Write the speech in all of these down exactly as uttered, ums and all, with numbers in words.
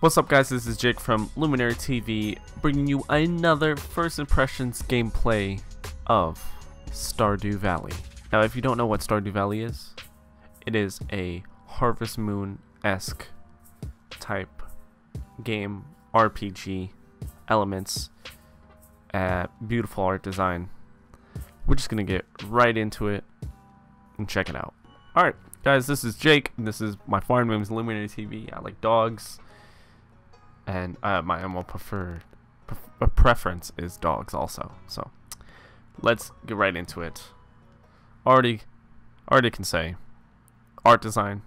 What's up guys, this is Jake from Luminary T V, bringing you another First Impressions gameplay of Stardew Valley. Now if you don't know what Stardew Valley is, it is a Harvest Moon-esque type game, R P G elements, uh, beautiful art design. We're just going to get right into it and check it out. Alright guys, this is Jake, and this is my farm name is Luminary T V. I like dogs. And uh, my animal prefer, pre preference is dogs also. So let's get right into it. Already, already can say, art design,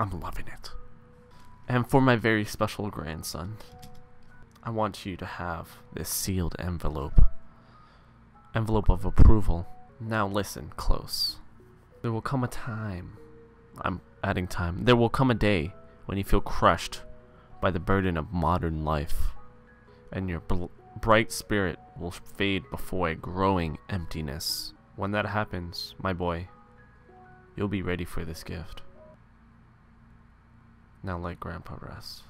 I'm loving it. And for my very special grandson, I want you to have this sealed envelope. Envelope of approval. Now listen close. There will come a time, I'm adding time, there will come a day when you feel crushed by the burden of modern life, and your bl bright spirit will fade before a growing emptiness. When that happens, my boy, you'll be ready for this gift. Now let Grandpa rest.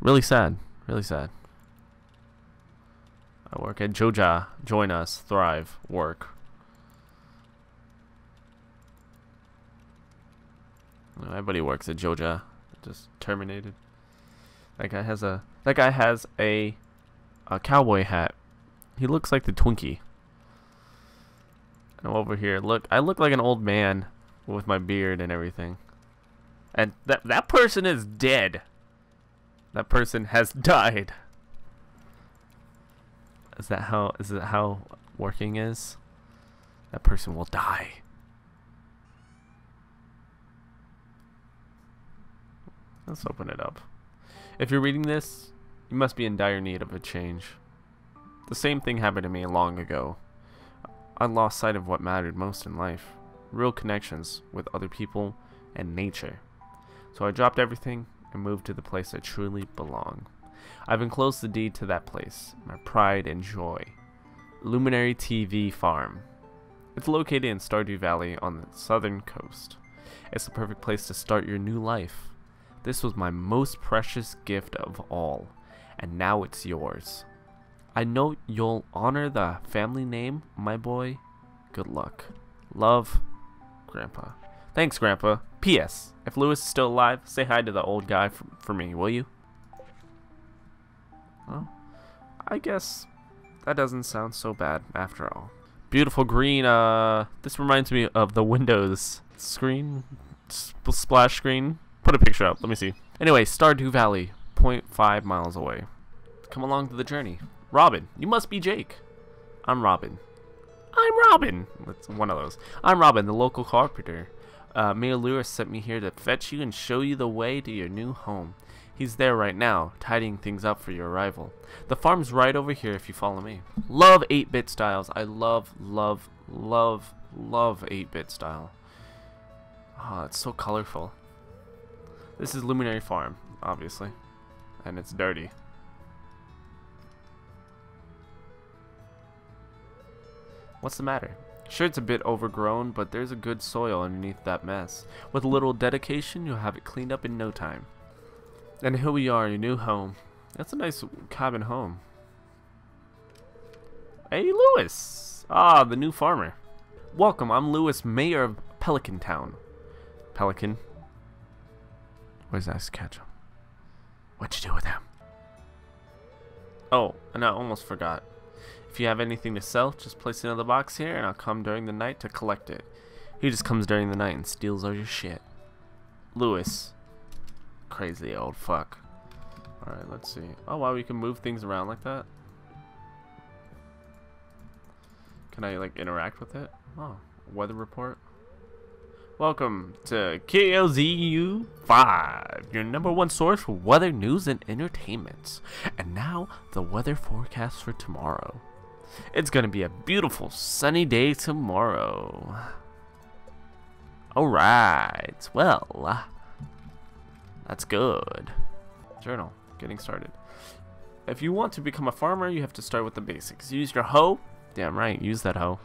Really sad, really sad. I work at Joja, join us, thrive, work. Everybody works at Joja. Just terminated. That guy has a that guy has a a cowboy hat. He looks like the Twinkie. And I'm over here. Look, I look like an old man with my beard and everything. And that that person is dead. That person has died. Is that how is that how working is? That person will die. Let's open it up. If you're reading this, you must be in dire need of a change. The same thing happened to me long ago. I lost sight of what mattered most in life. Real connections with other people and nature. So I dropped everything and moved to the place I truly belong. I've enclosed the deed to that place, my pride and joy. Luminary T V Farm. It's located in Stardew Valley on the southern coast. It's the perfect place to start your new life. This was my most precious gift of all, and now it's yours. I know you'll honor the family name, my boy. Good luck. Love, Grandpa. Thanks, Grandpa. P S If Lewis is still alive, say hi to the old guy for, for me, will you? Well, I guess that doesn't sound so bad after all. Beautiful green. Uh, this reminds me of the Windows screen, Spl- splash screen. Put a picture up, let me see. Anyway, Stardew Valley, zero point five miles away. Come along to the journey. Robin, you must be Jake. I'm Robin. I'm Robin! That's one of those. I'm Robin, the local carpenter. Uh, Mayor Lewis sent me here to fetch you and show you the way to your new home. He's there right now, tidying things up for your arrival. The farm's right over here if you follow me. Love eight bit styles. I love, love, love, love eight bit style. Ah, oh, it's so colorful. This is Luminary Farm, obviously, and it's dirty. What's the matter? Sure, it's a bit overgrown, but there's a good soil underneath that mess. With a little dedication, you'll have it cleaned up in no time. And here we are, your new home. That's a nice cabin home. Hey, Lewis! Ah, the new farmer. Welcome, I'm Lewis, mayor of Pelican Town. Pelican. Where's that sketch? What'd you do with him? Oh, and I almost forgot. If you have anything to sell, just place it in the box here and I'll come during the night to collect it. He just comes during the night and steals all your shit. Lewis. Crazy old fuck. Alright, let's see. Oh, wow, we can move things around like that? Can I, like, interact with it? Oh, weather report. Welcome to K L Z U five, your number one source for weather news and entertainment. And now, the weather forecast for tomorrow. It's going to be a beautiful sunny day tomorrow. Alright, well, that's good. Journal, getting started. If you want to become a farmer, you have to start with the basics. Use your hoe. Damn right, use that hoe.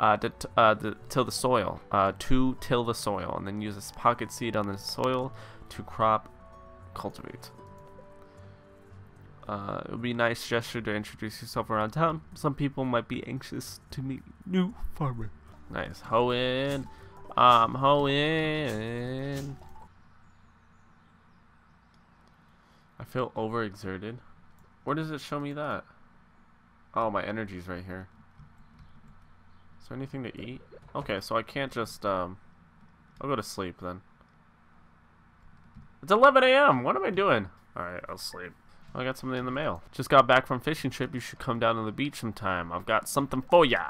uh, to, uh, to till the soil, uh, to till the soil, and then use this pocket seed on the soil to crop cultivate. Uh, it would be a nice gesture to introduce yourself around town. Some people might be anxious to meet new farmers. Nice. Hoeing. I'm hoeing. I feel overexerted. Where does it show me that? Oh, my energy's right here. Is there anything to eat? Okay, so I can't just, um... I'll go to sleep then. It's eleven A M What am I doing? Alright, I'll sleep. I got something in the mail. Just got back from fishing trip. You should come down to the beach sometime. I've got something for ya.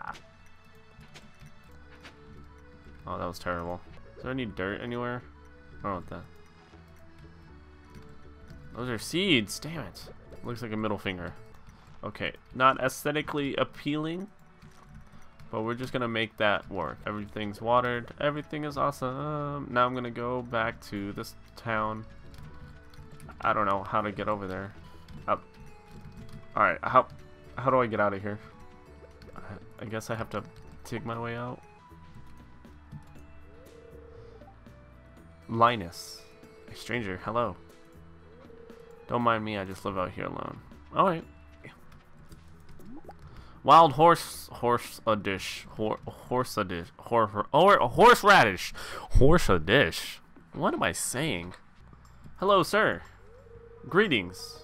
Oh, that was terrible. Is there any dirt anywhere? I don't want that. Those are seeds. Damn it. Looks like a middle finger. Okay. Not aesthetically appealing, but we're just gonna make that work. Everything's watered. Everything is awesome. Now I'm gonna go back to this town. I don't know how to get over there. Up. All right, how how do I get out of here? I, I guess I have to take my way out. Linus, a stranger, hello. Don't mind me, I just live out here alone. All right. Wild horse, horse a dish, horse horse a dish, horse or horseradish, horse a dish. What am I saying? Hello, sir. Greetings.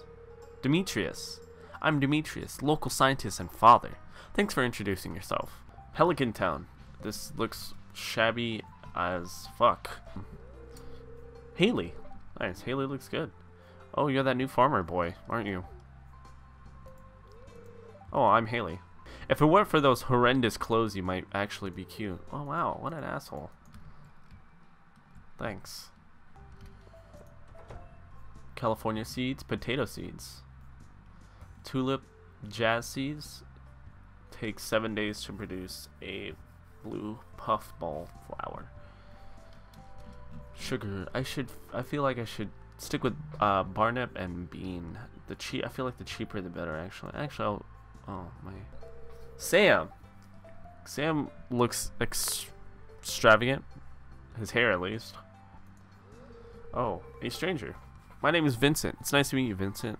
Demetrius. I'm Demetrius, local scientist and father. Thanks for introducing yourself. Pelican Town. This looks shabby as fuck. Haley. Nice. Haley looks good. Oh, you're that new farmer boy, aren't you? Oh, I'm Haley. If it weren't for those horrendous clothes, you might actually be cute. Oh, wow. What an asshole. Thanks. California seeds, potato seeds, tulip, jazz seeds. Takes seven days to produce a blue puffball flower. Sugar. I should. I feel like I should stick with uh, Barnap and Bean. The cheap. I feel like the cheaper the better. Actually, actually. I'll, oh my. Sam. Sam looks ex extravagant. His hair, at least. Oh, a stranger. My name is Vincent. It's nice to meet you, Vincent.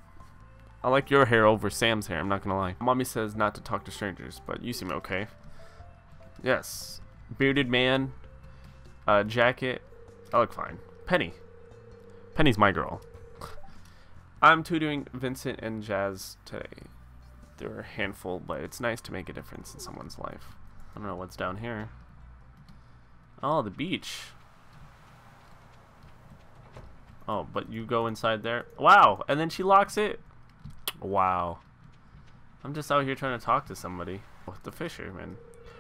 I like your hair over Sam's hair, I'm not gonna lie. Mommy says not to talk to strangers, but you seem okay. Yes. Bearded man. Uh, jacket. I look fine. Penny. Penny's my girl. I'm tutoring Vincent and Jazz today. They're a handful, but it's nice to make a difference in someone's life. I don't know what's down here. Oh, the beach. Oh, but you go inside there. Wow, and then she locks it. Wow. I'm just out here trying to talk to somebody. Oh, the fisherman.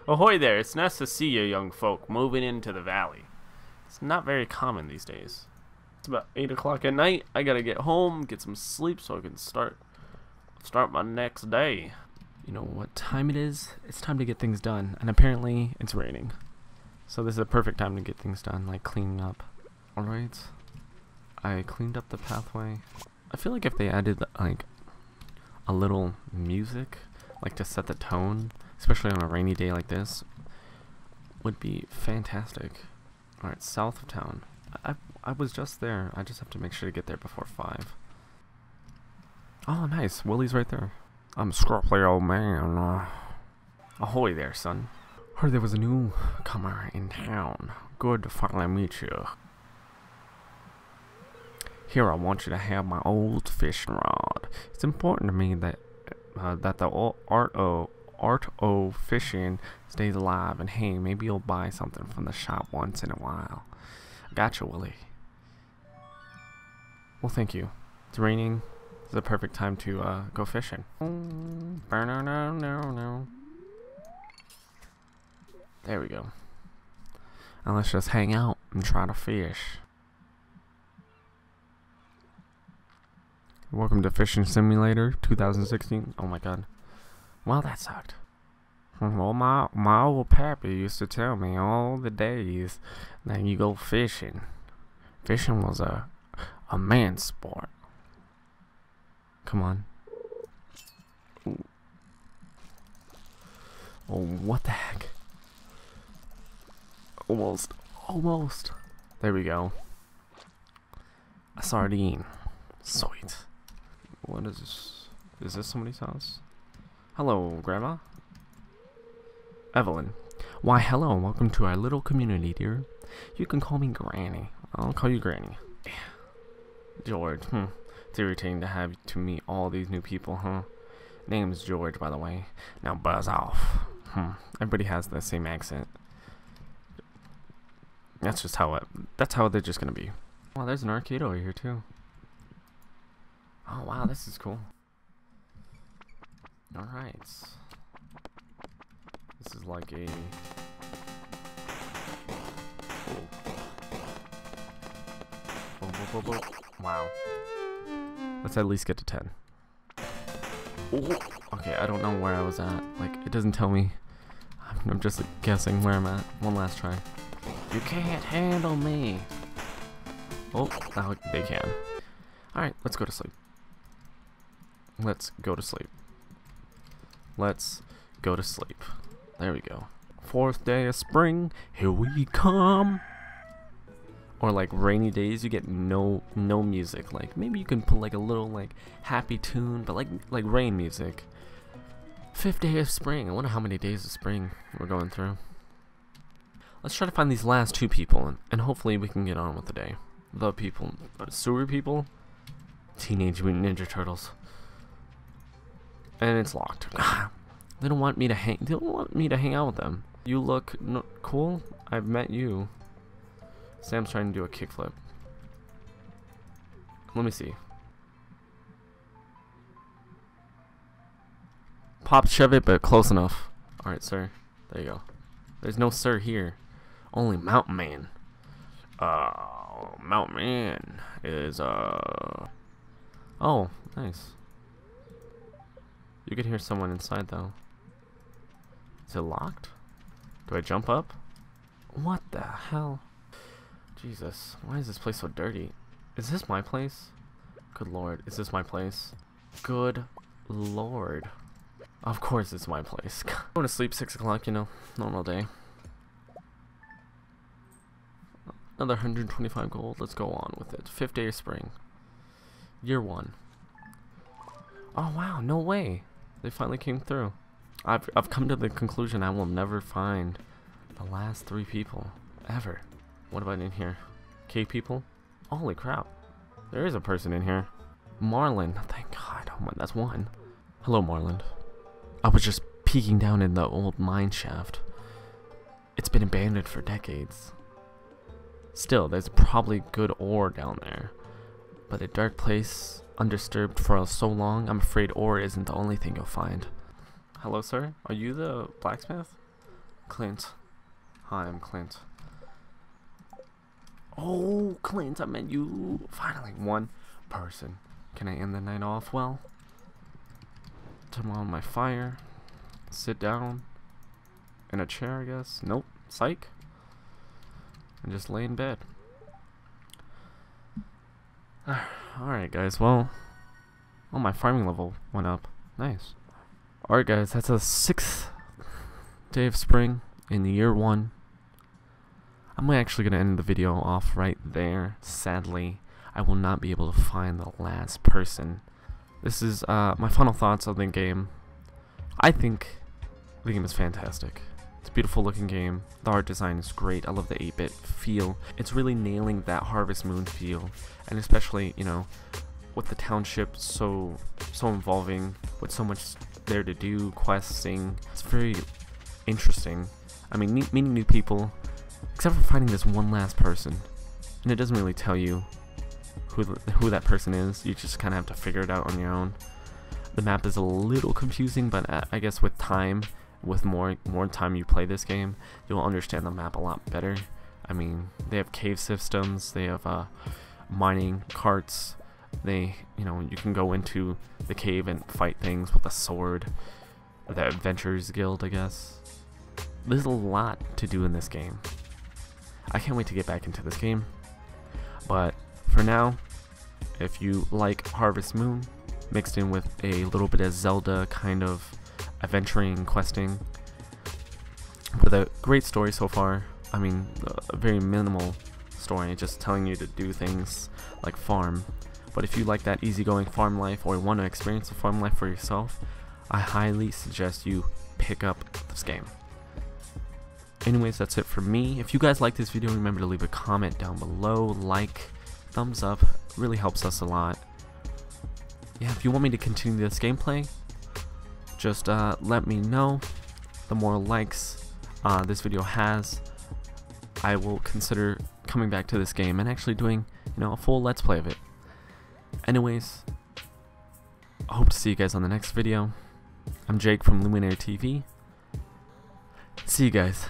Ahoy there, it's nice to see you young folk moving into the valley. It's not very common these days. It's about eight o'clock at night. I gotta get home, get some sleep so I can start, start my next day. You know what time it is? It's time to get things done, and apparently it's raining. So this is the perfect time to get things done, like cleaning up. Alright. I cleaned up the pathway. I feel like if they added like a little music, like to set the tone, especially on a rainy day like this, would be fantastic. All right, south of town. I I was just there. I just have to make sure to get there before five. Oh, nice. Willie's right there. I'm a scruffy old man. Uh, ahoy there, son. Heard there was a newcomer in town. Good to finally meet you. Here, I want you to have my old fishing rod. It's important to me that uh, that the old art o art o fishing stays alive. And hey, maybe you'll buy something from the shop once in a while. Gotcha, Willie. Well, thank you. It's raining. It's the perfect time to uh, go fishing. There we go. And let's just hang out and try to fish. Welcome to Fishing Simulator two thousand sixteen. Oh my god. Well, that sucked. Well, my, my old pappy used to tell me all the days that you go fishing. Fishing was a, a man's sport. Come on. Ooh. Oh, what the heck? Almost. Almost. There we go. A sardine. Sweet. What is this? Is this somebody's house? Hello, Grandma. Evelyn. Why, hello, and welcome to our little community, dear. You can call me Granny. I'll call you Granny. George, hmm. It's irritating to have to meet all these new people, huh? Name's George, by the way. Now buzz off. Hmm. Everybody has the same accent. That's just how it. That's how they're just gonna be. Wow, there's an arcade over here too. Oh wow, this is cool. All right. This is like a. Boom, boom, boom, boom. Wow. Let's at least get to ten. Okay, I don't know where I was at. Like, it doesn't tell me. I'm, I'm just like, guessing where I'm at. One last try. You can't handle me. Oh, now they can. Alright, let's go to sleep. Let's go to sleep. Let's go to sleep. There we go. Fourth day of spring, here we come. Or like rainy days, you get no no music. Like maybe you can put like a little like happy tune, but like like rain music. Fifth day of spring. I wonder how many days of spring we're going through. Let's try to find these last two people, and, and hopefully we can get on with the day. The people, uh, sewer people, Teenage Mutant Ninja Turtles, and it's locked. They don't want me to hang. They don't want me to hang out with them. You look no cool. I've met you. Sam's trying to do a kickflip. Let me see. Pop shove it, but close enough. Alright, sir. There you go. There's no sir here. Only Mountain Man. Uh, Mountain Man is, uh... Oh, nice. You can hear someone inside, though. Is it locked? Do I jump up? What the hell? Jesus, why is this place so dirty? Is this my place? Good lord, is this my place? Good lord. Of course it's my place. Going to sleep six o'clock, you know, normal day. Another one hundred twenty-five gold, let's go on with it. Fifth day of spring. Year one. Oh wow, no way. They finally came through. I've, I've come to the conclusion I will never find the last three people, ever. What about in here? K people? Holy crap. There is a person in here. Marlin. Thank God. Oh my, that's one. Hello, Marlin. I was just peeking down in the old mine shaft. It's been abandoned for decades. Still, there's probably good ore down there. But a dark place, undisturbed for so long, I'm afraid ore isn't the only thing you'll find. Hello, sir. Are you the blacksmith? Clint. Hi, I'm Clint. Oh, Clint, I meant you. Finally, one person. Can I end the night off well? Turn on my fire. Sit down. In a chair, I guess. Nope. Psych. And just lay in bed. Alright, guys. Well, oh, my farming level went up. Nice. Alright, guys. That's the sixth day of spring in the year one. I'm actually going to end the video off right there. Sadly, I will not be able to find the last person. This is uh, my final thoughts on the game. I think the game is fantastic. It's a beautiful looking game. The art design is great. I love the eight bit feel. It's really nailing that Harvest Moon feel. And especially, you know, with the township so, so involving, with so much there to do, questing. It's very interesting. I mean, meeting new people. Except for finding this one last person, and it doesn't really tell you who the, who that person is. You just kind of have to figure it out on your own. The map is a little confusing, but I, I guess with time, with more more time you play this game, you'll understand the map a lot better. I mean, they have cave systems, they have uh, mining carts. They, you know, you can go into the cave and fight things with a sword. The Adventurers Guild, I guess. There's a lot to do in this game. I can't wait to get back into this game, but for now, if you like Harvest Moon mixed in with a little bit of Zelda kind of adventuring, questing, with a great story so far, I mean, a very minimal story, just telling you to do things like farm. But if you like that easygoing farm life or want to experience the farm life for yourself, I highly suggest you pick up this game. Anyways, that's it for me. If you guys like this video, remember to leave a comment down below, like, thumbs up, really helps us a lot. Yeah, if you want me to continue this gameplay, just uh, let me know. The more likes uh, this video has, I will consider coming back to this game and actually doing, you know, a full let's play of it. Anyways, I hope to see you guys on the next video. I'm Jake from Luminary T V. See you guys.